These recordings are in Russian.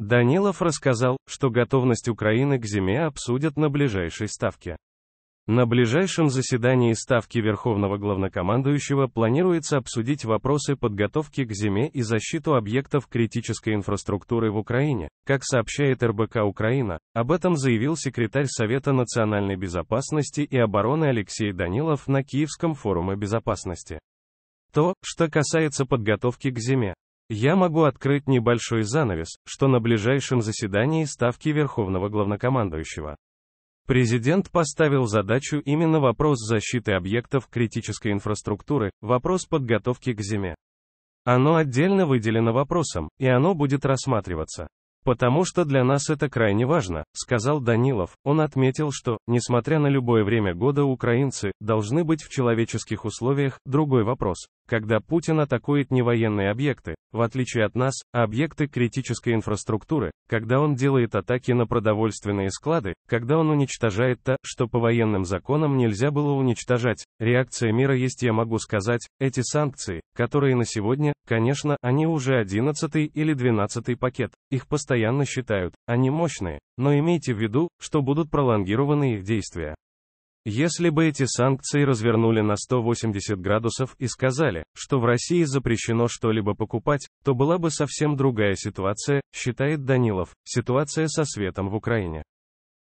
Данилов рассказал, что готовность Украины к зиме обсудят на ближайшей ставке. На ближайшем заседании Ставки Верховного главнокомандующего планируется обсудить вопросы подготовки к зиме и защиту объектов критической инфраструктуры в Украине. Как сообщает РБК Украина, об этом заявил секретарь Совета национальной безопасности и обороны Алексей Данилов на Киевском форуме безопасности. То, что касается подготовки к зиме. Я могу открыть небольшой занавес, что на ближайшем заседании Ставки Верховного главнокомандующего президент поставил задачу именно вопрос защиты объектов критической инфраструктуры, вопрос подготовки к зиме. Оно отдельно выделено вопросом, и оно будет рассматриваться. Потому что для нас это крайне важно, сказал Данилов. Он отметил, что, несмотря на любое время года, украинцы должны быть в человеческих условиях. Другой вопрос, когда Путин атакует не военные объекты, в отличие от нас, а объекты критической инфраструктуры, когда он делает атаки на продовольственные склады, когда он уничтожает то, что по военным законам нельзя было уничтожать. Реакция мира есть, я могу сказать, эти санкции, которые на сегодня, конечно, они уже 11-й или 12-й пакет, их постоянно считают, они мощные, но имейте в виду, что будут пролонгированы их действия. Если бы эти санкции развернули на 180 градусов и сказали, что в России запрещено что-либо покупать, то была бы совсем другая ситуация, считает Данилов, ситуация со светом в Украине.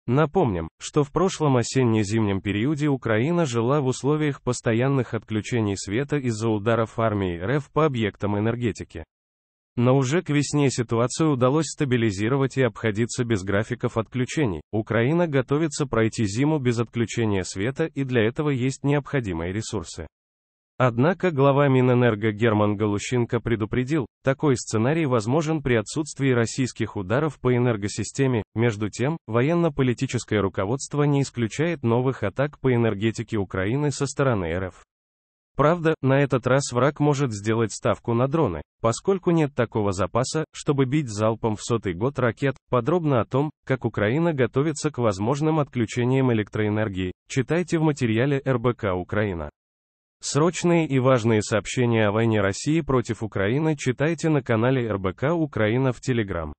Напомним, что в прошлом осенне-зимнем периоде Украина жила в условиях постоянных отключений света из-за ударов армии РФ по объектам энергетики. Но уже к весне ситуацию удалось стабилизировать и обходиться без графиков отключений. Украина готовится пройти зиму без отключения света, и для этого есть необходимые ресурсы. Однако глава Минэнерго Герман Галущенко предупредил, такой сценарий возможен при отсутствии российских ударов по энергосистеме. Между тем, военно-политическое руководство не исключает новых атак по энергетике Украины со стороны РФ. Правда, на этот раз враг может сделать ставку на дроны, поскольку нет такого запаса, чтобы бить залпом в 100-й год ракет. Подробно о том, как Украина готовится к возможным отключениям электроэнергии, читайте в материале РБК Украина. Срочные и важные сообщения о войне России против Украины читайте на канале РБК Украина в Telegram.